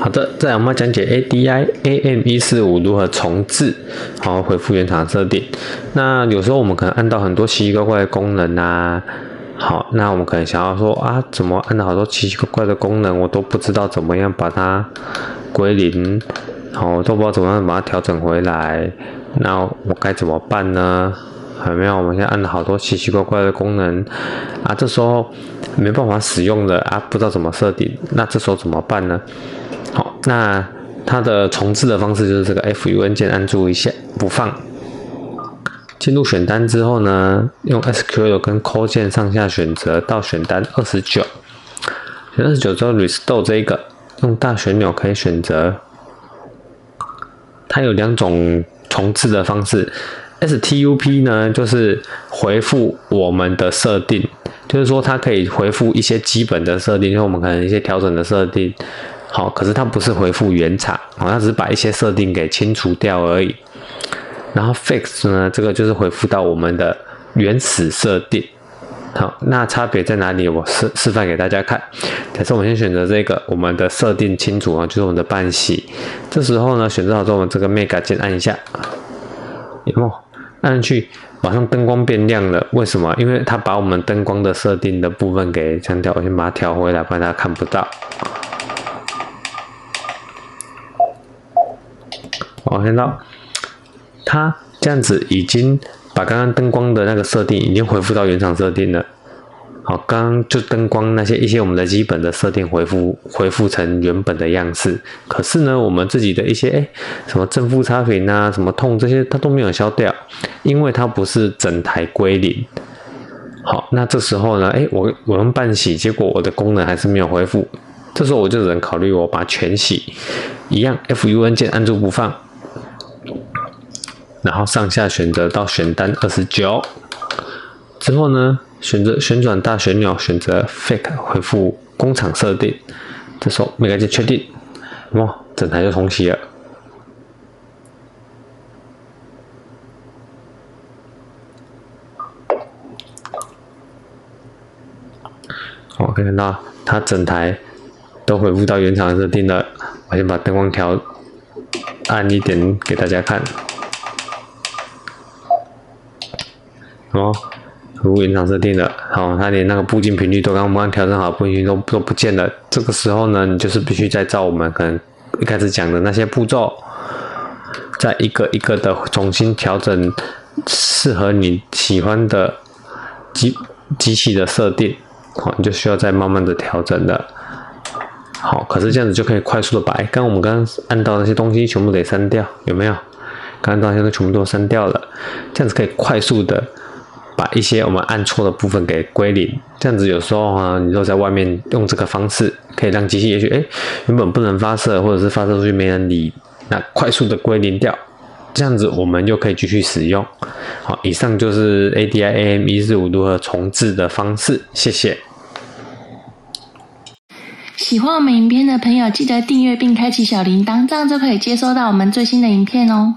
好的，再来我们要讲解 ADI AM145 如何重置，然后回复原厂设定。那有时候我们可能按到很多奇奇怪怪的功能啊。 好，那我们可能想要说啊，怎么按到好多奇奇怪怪的功能，我都不知道怎么样把它归零，好，我都不知道怎么样把它调整回来，那我该怎么办呢？有没有？我们现在按了好多奇奇怪怪的功能啊，这时候没办法使用了啊，不知道怎么设定，那这时候怎么办呢？好，那它的重置的方式就是这个 FUN 键按住一下不放。 进入选单之后呢，用 SQO 跟 Ctrl 键上下选择到选单29，选29之后 Restore 这一个，用大旋钮可以选择。它有两种重置的方式 ，STUP 呢就是回复我们的设定，就是说它可以回复一些基本的设定，就是我们可能一些调整的设定。好，可是它不是回复原厂，好，它只是把一些设定给清除掉而已。 然后 fix 呢，这个就是回复到我们的原始设定。好，那差别在哪里？我示范给大家看。假设我们先选择这个，我们的设定清楚啊，就是我们的半洗。这时候呢，选择好之后，我们这个 Mega 键按一下，有没有？按上去，马上灯光变亮了。为什么？因为它把我们灯光的设定的部分给强调，我先把它调回来，不然大家看不到。 好，看到。 它这样子已经把刚刚灯光的那个设定已经恢复到原厂设定了。好，刚刚就灯光那些一些我们的基本的设定恢复成原本的样式。可是呢，我们自己的一些什么正负差评啊、什么痛这些，它都没有消掉，因为它不是整台归零。好，那这时候呢，我用半洗，结果我的功能还是没有恢复。这时候我就只能考虑我把全洗，一样 FUN 键按住不放。 然后上下选择到选单29之后呢，旋转大旋钮选择 Fake 回复工厂设定，这时候Mega键确定，哇，整台就重洗了。我可以看到它整台都回复到原厂设定了。我先把灯光调暗一点给大家看。 哦，如原厂设定的，好，它连那个步进频率都刚刚调整好，步进频率都不见了。这个时候呢，你就是必须再照我们可能一开始讲的那些步骤，再一个一个的重新调整适合你喜欢的机器的设定。好，你就需要再慢慢的调整的。好，可是这样子就可以快速的把我们刚按到那些东西全部得删掉，有没有？刚刚那些都全部都删掉了，这样子可以快速的。 把一些我们按错的部分给归零，这样子有时候啊，你就在外面用这个方式，可以让机器也许原本不能发射，或者是发射出去没人理，那快速的归零掉，这样子我们就可以继续使用。好，以上就是 ADI AM145 如何重置的方式，谢谢。喜欢我们影片的朋友，记得订阅并开启小铃铛，这样就可以接收到我们最新的影片哦。